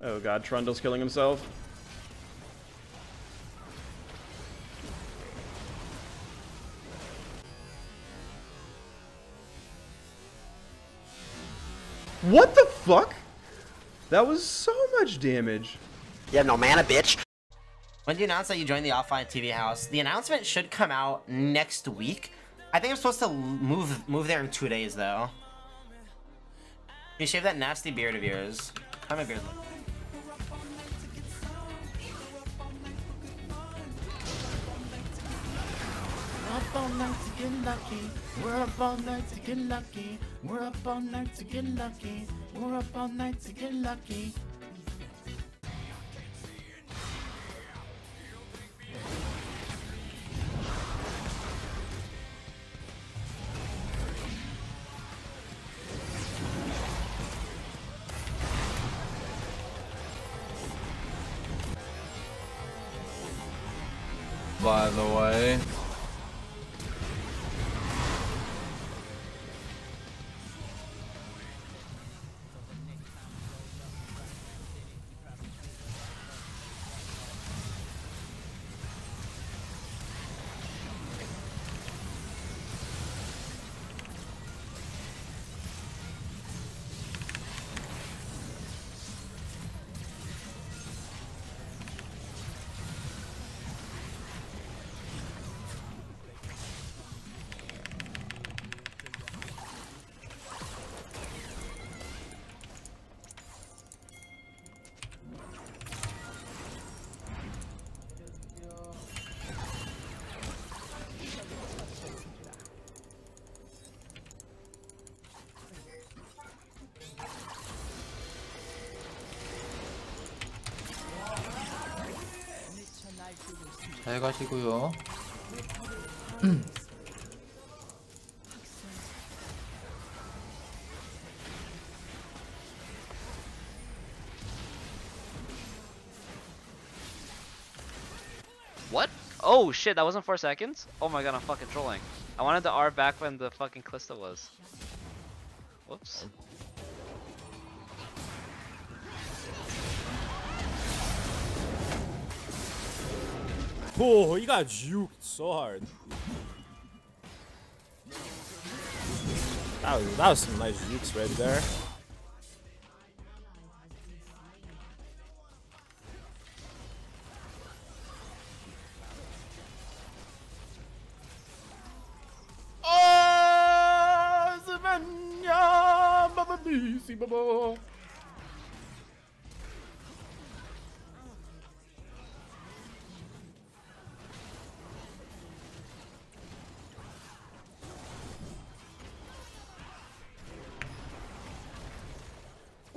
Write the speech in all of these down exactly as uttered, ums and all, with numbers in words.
Oh god, Trundle's killing himself. What the fuck? That was so much damage. You have no mana, bitch. When you announce that you joined the Offline T V house, the announcement should come out next week. I think I'm supposed to move move there in two days, though. You shave that nasty beard of yours. How my beard look? Up all night to get lucky. We're up all night to get lucky. We're up all night to get lucky. We're up all night to get lucky. By the way. 잘 가시고요. What? Oh shit, that wasn't four seconds? Oh my god, I'm fucking trolling. I wanted to R back when the fucking Kliesta was. Whoops. Oh, he got juked so hard. That was, that was some nice jukes right there.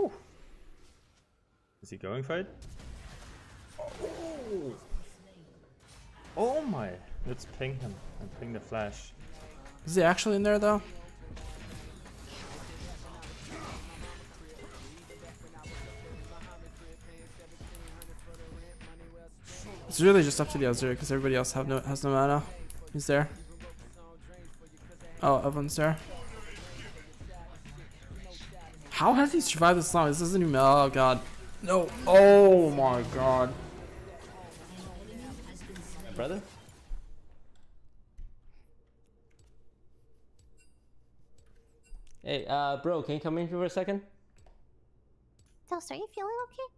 Oh, is he going for it? Oh, oh my! Let's ping him and ping the flash. Is he actually in there though? It's really just up to the Azure because everybody else have no has no mana. He's there. Oh, everyone's there. How has he survived this long? This isn't even. Oh god. No. Oh my god. My brother? Hey, uh, bro, can you come in here for a second? Toast, are you feeling okay?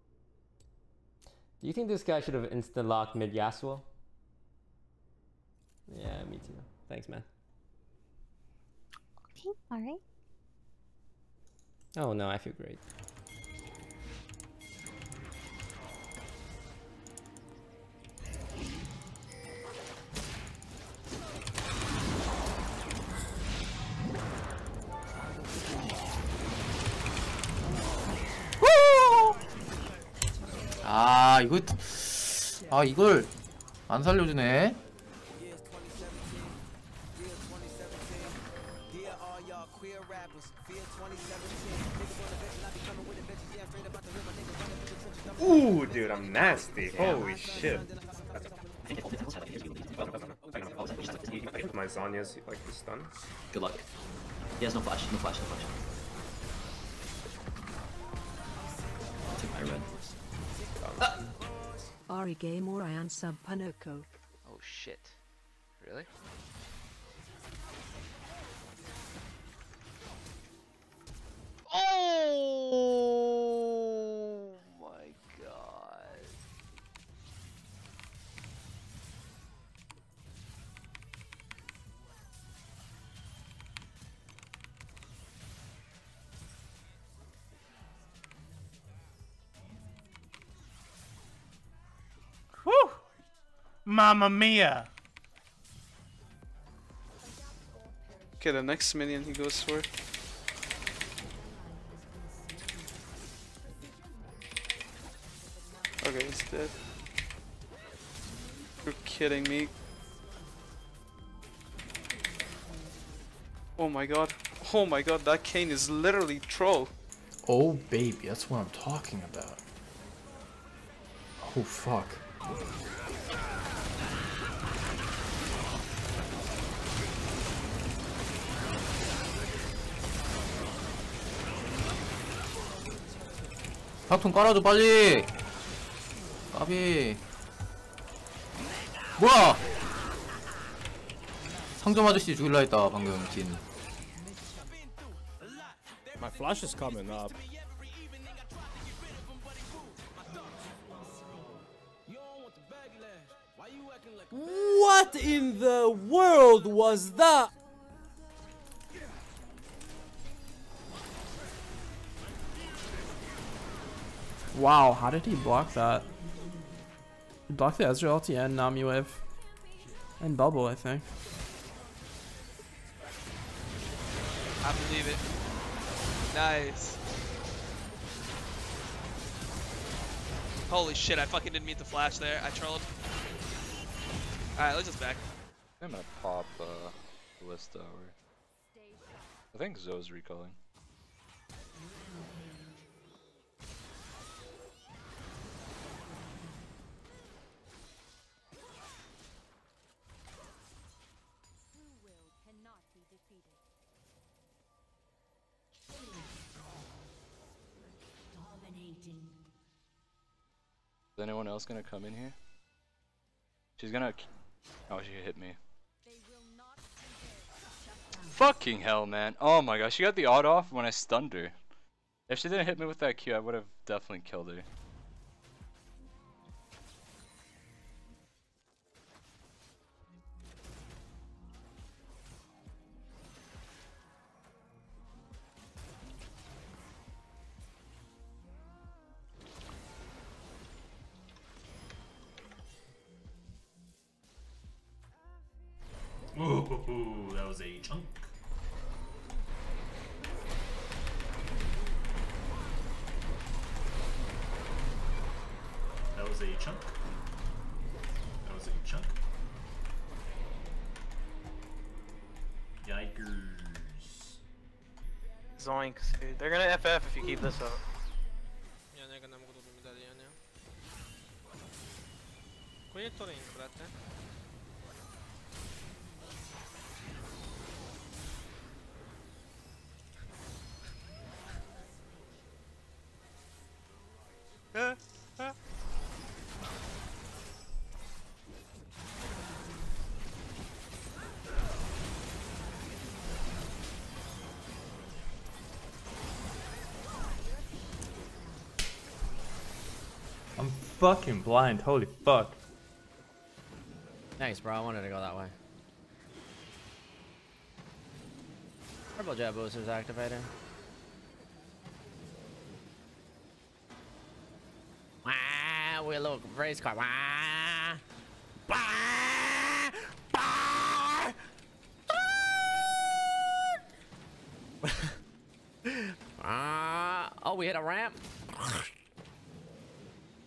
Do you think this guy should have instant locked mid Yasuo? Yeah, me too. Thanks, man. Okay, alright. Oh no, I feel great. 아 이거 아 이걸 안 살려주네. Ooh, dude, I'm nasty. Holy shit. My Zanya's like the stun. Good luck. He has no flash. No flash. No flash. Take my red. Ari game or I unsub Panoko. Oh shit. Really? Oh my god. Whew! Mamma mia. Okay, the next minion he goes for. Okay, he's dead. You're kidding me. Oh my god. Oh my god, that Kayn is literally troll. Oh baby, that's what I'm talking about. Oh fuck. 바통 깔아줘 빨리! 까비 뭐야! 상점 아저씨 죽일라 했다 방금 긴. My flash is coming up. What in the world was that? Wow, how did he block that? Block the Ezreal ulti and Nami wave. And bubble, I think. I believe it. Nice. Holy shit, I fucking didn't meet the flash there. I trolled. Alright, let's just back. I'm gonna pop uh, Blista over. I think Zoe's recalling. Is anyone else gonna come in here? She's gonna. Oh, she hit me. Fucking hell, man. Oh my gosh, she got the odd off when I stunned her. If she didn't hit me with that Q, I would have definitely killed her. Ooh, that was a chunk. That was a chunk. That was a chunk. Yikers. Zoinks, dude. They're gonna F F if you keep this up. Yeah, they're gonna go to the middle. Quit I'm fucking blind, holy fuck. Thanks bro, I wanted to go that way. Purple jab boosters activated. We a little race car. Bah! Bah! Bah! Bah! Oh, we hit a ramp.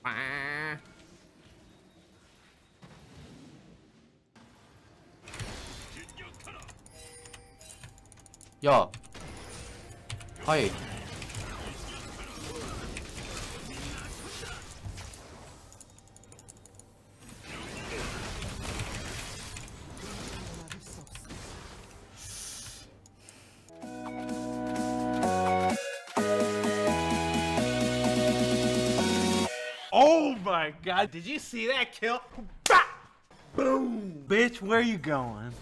Bah! Yo. Hi. Oh my god, did you see that kill? Bah! Boom! Bitch, where you going?